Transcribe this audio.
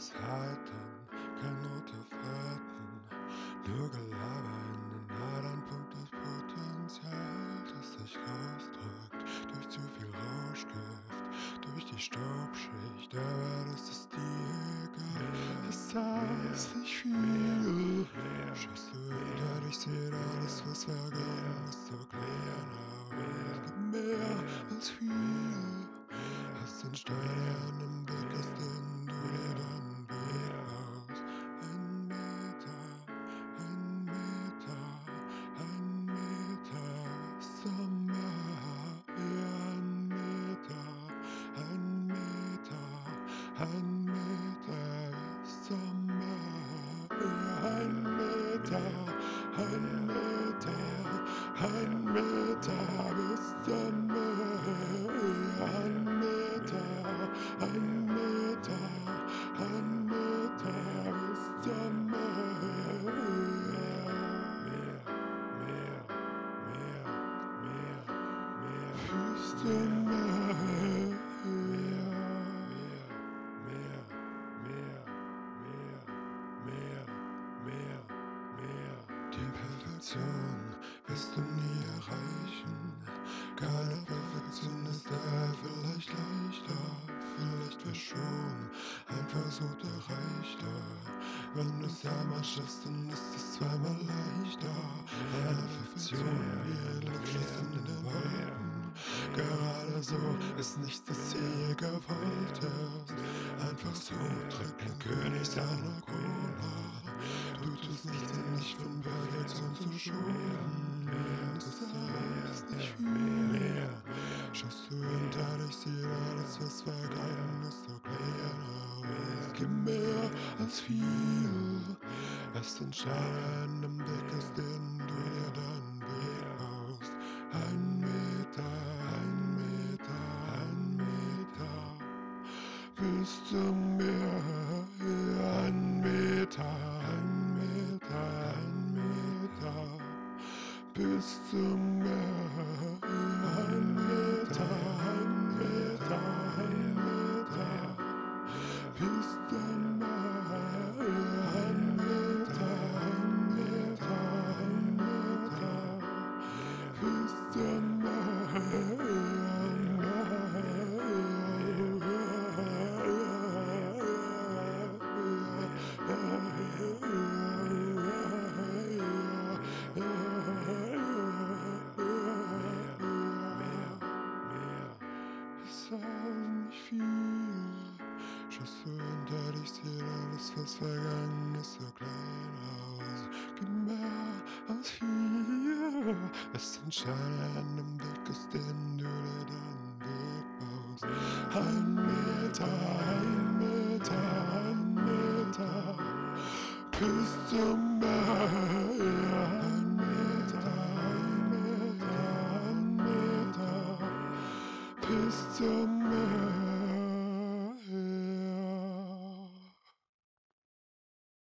es halten, kein Not auf Raten, nur Gelaber in den Nadelpunkt des Potenzials, das sich rausdrückt durch zu viel Rauschgift, durch die Staubschicht, aber das ist dir egal, es heißt nicht viel. Schaust du hinter dich, seht alles, was vergangen ist, so klar, aber es gibt mehr als viel. Hast den Steine an dem Weg, hast den du dir deinen Weg aus. 1 Meter ist am Meer. 1 Meter ist am Meer. 1 Meter ist am Meer. 1 Meter ist am Meer. Meer ist am Meer. Die Perfektion wirst du nie erreichen. Keine Perfektion ist da, vielleicht leichter, vielleicht wäre schon ein Versuch erreichter. Wenn du es einmal schaffst, dann ist es zweimal leichter. Eine Perfektion wie ein Luftschlüssel in den Wolken. Gerade so ist nicht das Ziel gewollt ist. Einfach so drückt ein König seine Krone. Du tust nichts, um dich von Perfektion zu schonen. Das heißt nicht mehr. Schaust du hinter dich, sieh alles, was vergangen ist, so klar, aber es gibt mehr als viel. Hast den Stein am Weg, aus dem du dir deinen Weg baust. 1 Meter bis zum Meer. 1 Meter bis zum Meer. 1 Meter bis zum Meer. 1 Meter bis zum nicht viel. Schaust du hinter dich, sieht alles, was vergangen ist, so klein aus. Gib mehr als viel. Es entscheidet an dem Weg, aus dem du dir deinen Weg baust. 1 Meter bis zum Meer.